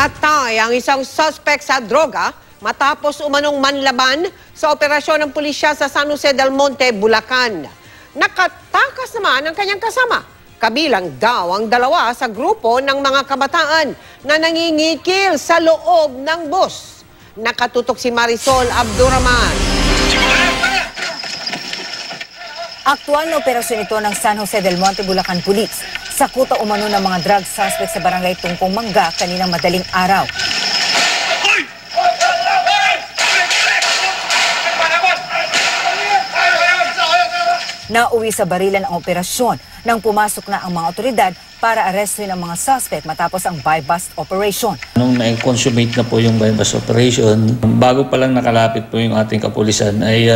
Patay ang isang suspect sa droga matapos umanong manlaban sa operasyon ng pulisya sa San Jose del Monte, Bulacan. Nakatakas naman ang kanyang kasama. Kabilang daw ang dalawa sa grupo ng mga kabataan na nangingikil sa loob ng bus. Nakatutok si Marisol Abdurahman. Aktual na operasyon ito ng San Jose del Monte, Bulacan Police. Sakuta umano ng mga drug suspect sa barangay Tungkong Mangga kaninang madaling araw. Nauwi sa barilan ang operasyon nang pumasok na ang mga otoridad para arestuin ang mga suspect matapos ang buy-bust operation. Nung na-consummate na po yung buy-bust operation, bago pa lang nakalapit po yung ating kapulisan ay...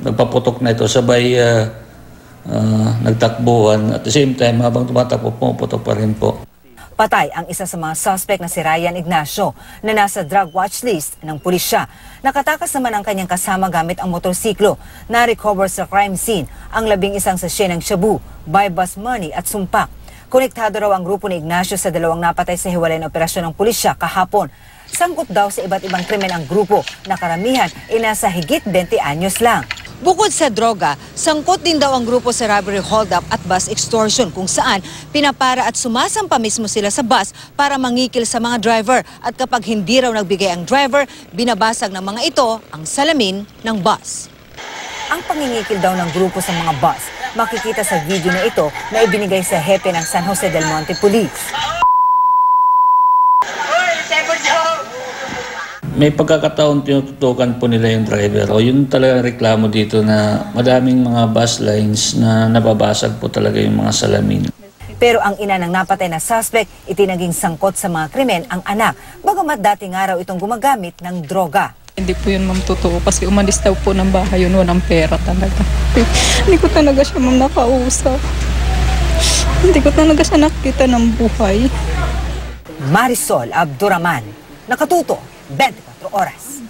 nagpaputok na ito, sabay nagtakbuhan. At the same time, habang tumatakbo, pumuputok pa rin po. Patay ang isa sa mga suspect na si Ryan Ignacio na nasa drug watch list ng pulisya. Nakatakas naman ang kanyang kasama gamit ang motorsiklo. Na-recover sa crime scene ang 11 sachet ng shabu, buy-bust money at sumpak. Konektado raw ang grupo ni Ignacio sa dalawang napatay sa hiwalay na operasyon ng pulisya kahapon. Sangkot daw sa iba't ibang krimen ang grupo na karamihan ay nasa higit 20 anyos lang. Bukod sa droga, sangkot din daw ang grupo sa robbery hold-up at bus extortion kung saan pinapara at sumasampa mismo sila sa bus para mangikil sa mga driver. At kapag hindi raw nagbigay ang driver, binabasag ng mga ito ang salamin ng bus. Ang pangingikil daw ng grupo sa mga bus, makikita sa video na ito na ibinigay sa hepe ng San Jose del Monte Police. May pagkakataon tinututukan po nila yung driver. O yun talaga reklamo dito na madaming mga bus lines na nababasag po talaga yung mga salamin. Pero ang ina ng napatay na suspect, itinaging sangkot sa mga krimen ang anak. Bagamat dating araw itong gumagamit ng droga. Hindi po yun, ma'am, totoo. Kasi umalis daw po ng bahay yun, walang pera talaga. Hindi ko talaga siya, ma'am, nakausap. Hindi ko talaga siya nakita ng buhay. Marisol Abdurahman, nakatuto 24 Oras.